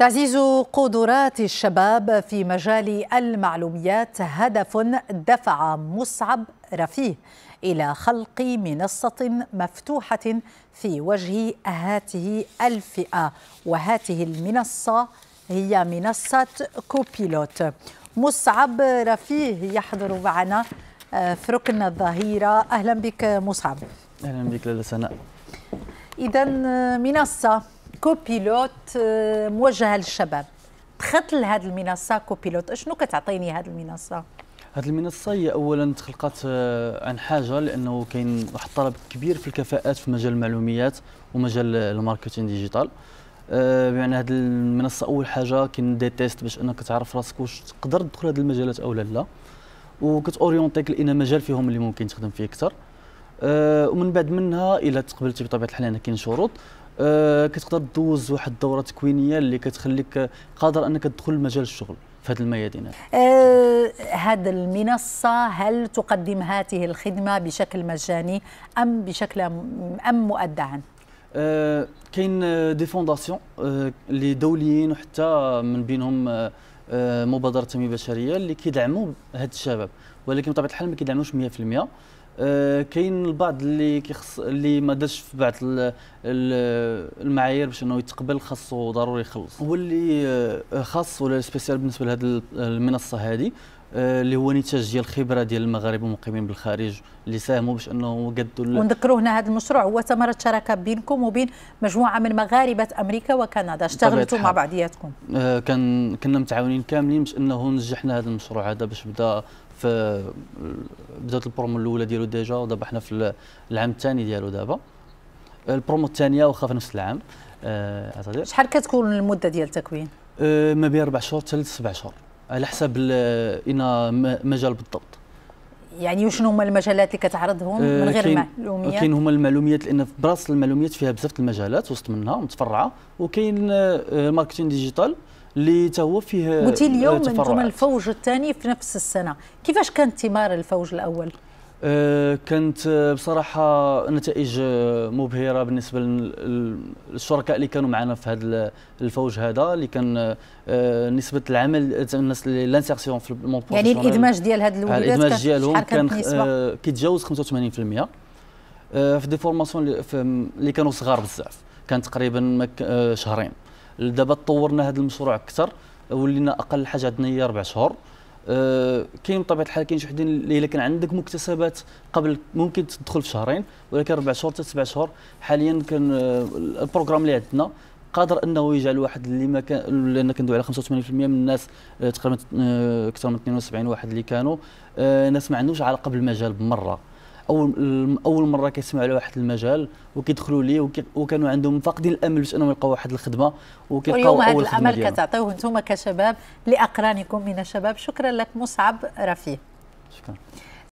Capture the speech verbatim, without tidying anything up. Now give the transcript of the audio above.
تعزيز قدرات الشباب في مجال المعلومات هدف دفع مصعب رفيه إلى خلق منصة مفتوحة في وجه هاته الفئة، وهاته المنصة هي منصة كوبيلوت. مصعب رفيه يحضر معنا في ركن الظهيرة. أهلا بك مصعب. أهلا بك لاله سناء. إذا منصة كوبيلوت موجهة للشباب، دخلت لهذه المنصة كوبيلوت، شنو كتعطيني هذه المنصة؟ هذه المنصة هي أولا تخلقت عن حاجة، لأنه كاين واحد الطلب كبير في الكفاءات في مجال المعلوميات ومجال الماركتينغ ديجيتال. يعني هذه المنصة أول حاجة كاين دي تيست باش أنك تعرف راسك واش تقدر تدخل هذه المجالات أو لا، وكتأوريونتيك لأن مجال فيهم اللي ممكن تخدم فيه أكثر. ومن بعد منها إلا تقبلتي بطبيعة الحال، هنا كاين شروط، كتقدر تدوز واحد الدورة تكوينية اللي كتخليك قادر أنك تدخل لمجال الشغل في هذه الميادين. آه هذه المنصة هل تقدم هذه الخدمة بشكل مجاني أم بشكل أم مؤدعا؟ آه كاين دي فونداسيون آه اللي دوليين، وحتى من بينهم آه مبادرة التنمية البشرية اللي كيدعموا هاد الشباب، ولكن بطبيعة الحال ما كيدعموش مئة في المئة. آه كاين البعض اللي كيخص اللي ما داش في بعض المعايير باش انه يتقبل، خاصو ضروري يخلص. هو اللي آه خاص ولا سبيسيال بالنسبه لهذه المنصه هذه آه اللي هو نتاج ديال الخبره ديال المغاربه المقيمين بالخارج اللي ساهموا باش انه قدوا. ونذكروا هنا هذا المشروع هو ثمره شراكه بينكم وبين مجموعه من مغاربه امريكا وكندا، اشتغلتوا مع بعضياتكم. آه كان كنا متعاونين كاملين باش انه نجحنا هذا المشروع هذا، باش بدا في بدات البرومو الاولى ديالو ديجا، ودابا حنا في العام الثاني ديالو. دابا البرومو الثانيه واخا في نفس العام. أه شحال كتكون المده ديال التكوين؟ أه ما بين اربع شهور حتى لسبع شهور على حسب انا مجال بالضبط. يعني وشنو هما المجالات اللي كتعرضهم من غير المعلوميات؟ كاين هما المعلوميات، لان في براس المعلوميات فيها بزاف المجالات وسط منها متفرعه، وكاين الماركتينغ ديجيتال اللي تا هو فيه. قلتي اليوم انتم الفوج الثاني في نفس السنه، كيفاش كان ثمار الفوج الاول؟ أه كانت بصراحه نتائج مبهره بالنسبه للشركاء اللي كانوا معنا في هذا الفوج هذا، اللي كان أه نسبه العمل الناس لانسيرسيون في المون بروفيسيونيل، يعني الادماج ديال هاد الوليدات الادماج ديالهم كان أه كيتجاوز خمسة وثمانين في المئة. أه في دي فورماسيون اللي كانوا صغار بزاف كان تقريبا شهرين. دابا طورنا هذا المشروع اكثر، ولينا اقل حاجه عندنا هي اربع شهور. أه كاين بطبيعه الحال كاين شي وحدين اللي كان عندك مكتسبات قبل ممكن تدخل في شهرين، ولكن اربع شهور حتى سبع شهور. حاليا كان البروغرام اللي عندنا قادر انه يجعل واحد اللي ما كان، لان كندوي على خمسة وثمانين في المئة من الناس تقريبا اكثر من اثنين وسبعين واحد اللي كانوا أه ناس ما عندهمش علاقه بالمجال بمره، اول اول مره كيسمعوا على واحد المجال وكيدخلوا ليه، وكانوا عندهم فاقدين الامل باش انهم يلقاو واحد الخدمه، وكيلقاو اول خدمه. الامل كتعطيوه نتوما كشباب لاقرانكم من الشباب. شكرا لك مصعب رفيه. شكرا.